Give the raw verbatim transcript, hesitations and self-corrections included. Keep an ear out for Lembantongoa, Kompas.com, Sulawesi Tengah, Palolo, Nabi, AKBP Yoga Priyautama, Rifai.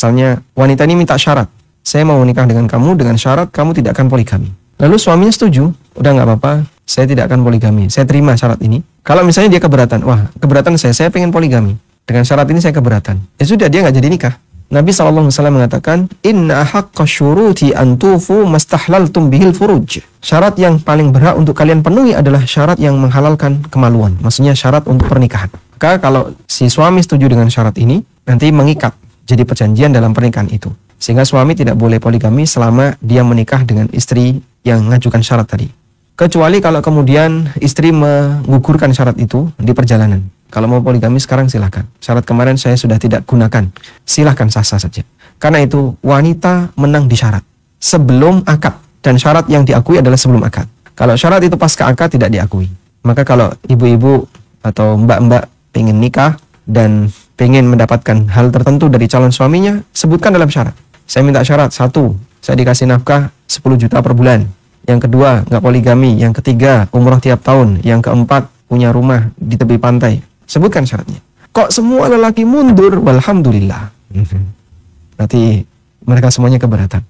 Misalnya wanita ini minta syarat, saya mau nikah dengan kamu dengan syarat kamu tidak akan poligami. Lalu suaminya setuju, udah nggak apa-apa, saya tidak akan poligami, saya terima syarat ini. Kalau misalnya dia keberatan, wah keberatan saya, saya pengen poligami, dengan syarat ini saya keberatan. Ya sudah, dia nggak jadi nikah. Nabi shallallahu alaihi wasallam mengatakan, Inna haqqa syuruti antufu mastahlaltum bihil furuj. Syarat yang paling berhak untuk kalian penuhi adalah syarat yang menghalalkan kemaluan. Maksudnya syarat untuk pernikahan. Maka kalau si suami setuju dengan syarat ini, nanti mengikat jadi perjanjian dalam pernikahan itu. Sehingga suami tidak boleh poligami selama dia menikah dengan istri yang mengajukan syarat tadi. Kecuali kalau kemudian istri menggugurkan syarat itu di perjalanan. Kalau mau poligami sekarang silahkan. Syarat kemarin saya sudah tidak gunakan. Silahkan sah-sah saja. Karena itu wanita menang di syarat. Sebelum akad. Dan syarat yang diakui adalah sebelum akad. Kalau syarat itu pasca akad tidak diakui. Maka kalau ibu-ibu atau mbak-mbak pengen nikah dan pengen mendapatkan hal tertentu dari calon suaminya, sebutkan dalam syarat. Saya minta syarat. Satu, saya dikasih nafkah sepuluh juta per bulan. Yang kedua, nggak poligami. Yang ketiga, umrah tiap tahun. Yang keempat, punya rumah di tepi pantai. Sebutkan syaratnya. Kok semua lelaki mundur? Walhamdulillah. Berarti mereka semuanya keberatan.